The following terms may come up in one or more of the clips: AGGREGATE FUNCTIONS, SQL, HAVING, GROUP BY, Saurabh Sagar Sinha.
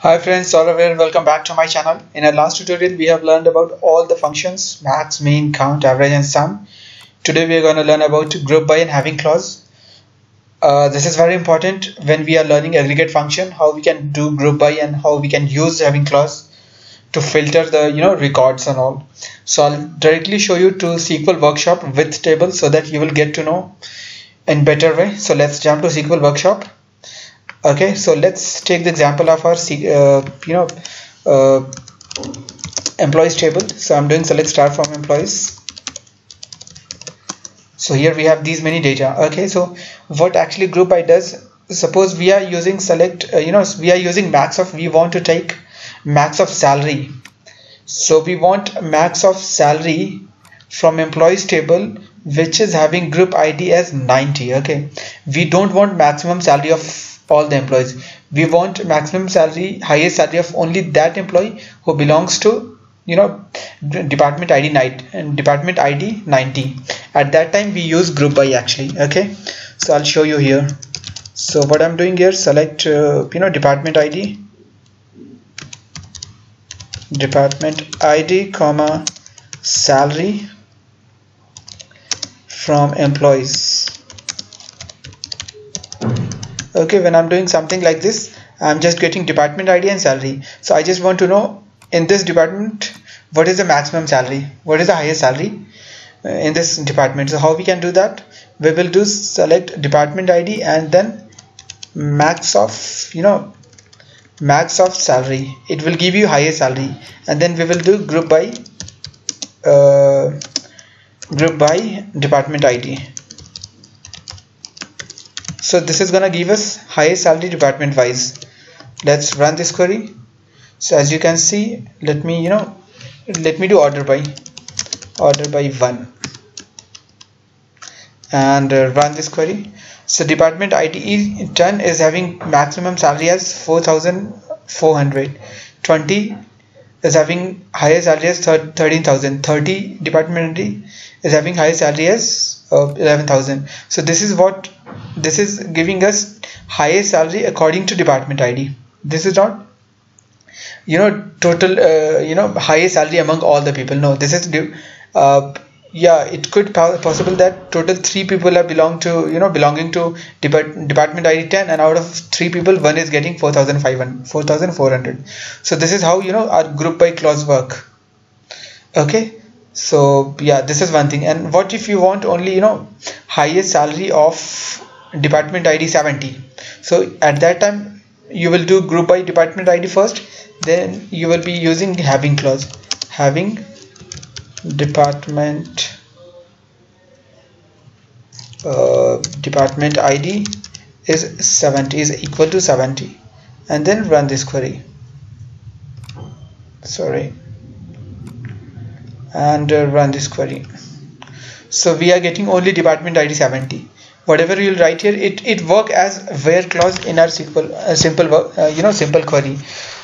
Hi friends, Saurabh here and welcome back to my channel. In our last tutorial, we have learned about all the functions, max, min, count, average and sum. Today we are going to learn about group by and having clause. This is very important when we are learning aggregate function, how we can do group by and how we can use having clause to filter the records and all. So I'll directly show you to SQL workshop with table so that you will get to know in better way. So let's jump to SQL workshop. Okay, so let's take the example of our employees table. So I'm doing select star from employees. So here we have these many data. Okay, so what actually group by does, suppose we are using select, we are using max of, we want to take max of salary. So we want max of salary from employees table, which is having group ID as 90. Okay, we don't want maximum salary of all the employees. We want maximum salary, highest salary of only that employee who belongs to department ID 90. At that time we use group by actually. Okay, so I'll show you here. So what I'm doing here, select department ID, comma salary from employees. Okay, when I'm doing something like this, I'm just getting department ID and salary. So I just want to know in this department what is the maximum salary, what is the highest salary in this department. So how we can do that? We will do select department ID and then max of max of salary. It will give you highest salary, and then we will do group by department ID. So this is gonna give us highest salary department wise. Let's run this query. So as you can see, let me do order by one and run this query. So department ID 10 is having maximum salary as 4,400. 20 is having highest salary as 13,000. 30 department ID is having highest salary as 11,000. So this is what, this is giving us highest salary according to department ID. This is not total highest salary among all the people. No, this is yeah, it could possible that total 3 people are belonging to department ID 10, and out of 3 people, one is getting 4,400. So this is how our group by clause work. Okay, so yeah, this is one thing. And what if you want only highest salary of department ID 70? So at that time you will do group by department ID first, then you will be using having clause, having department ID is 70, is equal to 70, and then run this query. Sorry, and run this query. So we are getting only department ID 70. Whatever you'll write here, it work as where clause in our SQL simple query.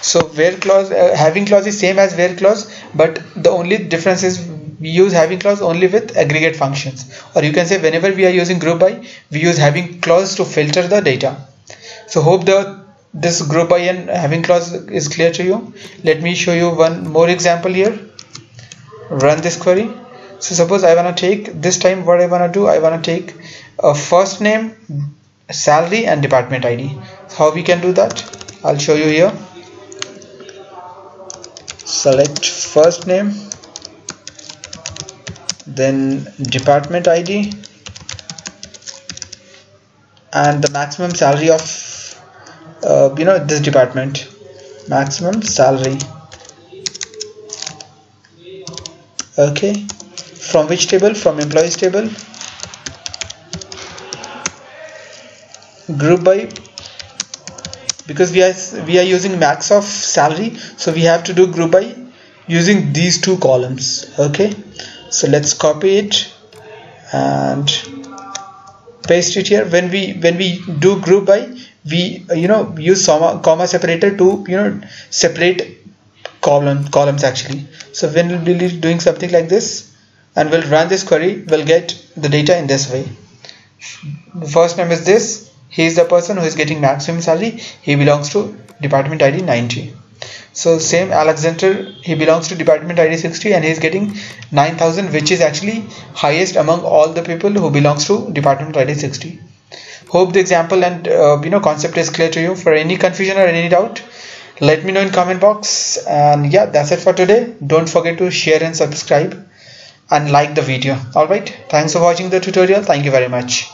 So where clause, having clause is same as where clause, but the only difference is we use having clause only with aggregate functions, or you can say whenever we are using group by, we use having clause to filter the data. So hope this group by and having clause is clear to you. Let me show you one more example here. Run this query. So suppose I want to take this time, what I want to do, I want to take a first name, salary and department ID. How we can do that? I'll show you here. Select first name, then department ID, and the maximum salary of this department, maximum salary. Okay, from which table? From employees table. Group by, because we are using max of salary, so we have to do group by using these two columns. Okay, so let's copy it and paste it here. When we do group by, we use comma separator to separate columns actually. So when we'll be doing something like this and we'll run this query, we'll get the data in this way. The first name is this. He is the person who is getting maximum salary. He belongs to department ID 90. So same Alexander, he belongs to department ID 60 and he is getting 9,000, which is actually highest among all the people who belongs to department ID 60. Hope the example and concept is clear to you. For any confusion or any doubt, let me know in comment box. And yeah, that's it for today. Don't forget to share and subscribe and like the video. All right, thanks for watching the tutorial. Thank you very much.